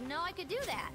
Didn't know I could do that.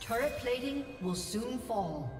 Turret plating will soon fall.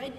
Red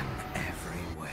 am everywhere.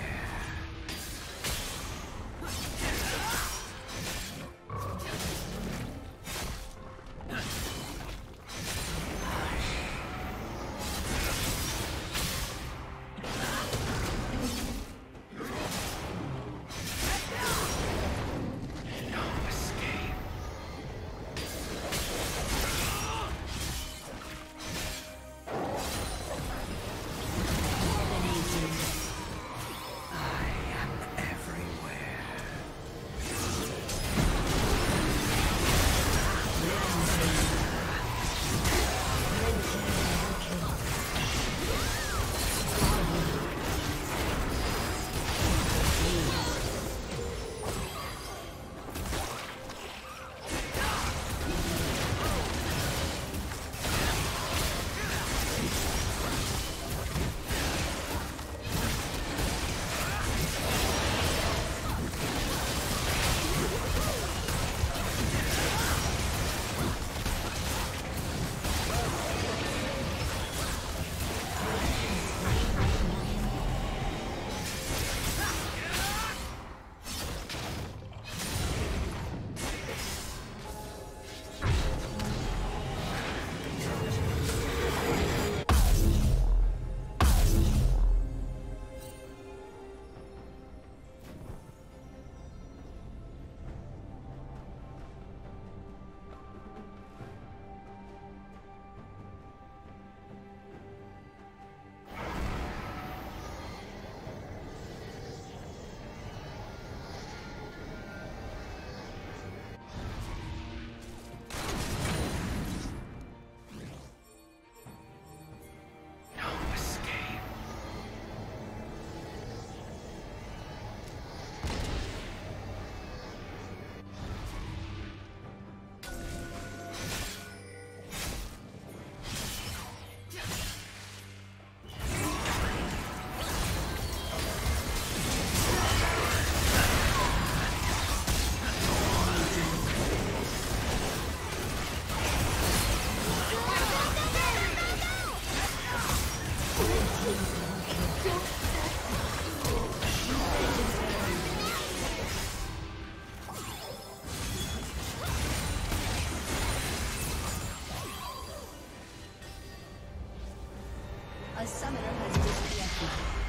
A summoner has disconnected.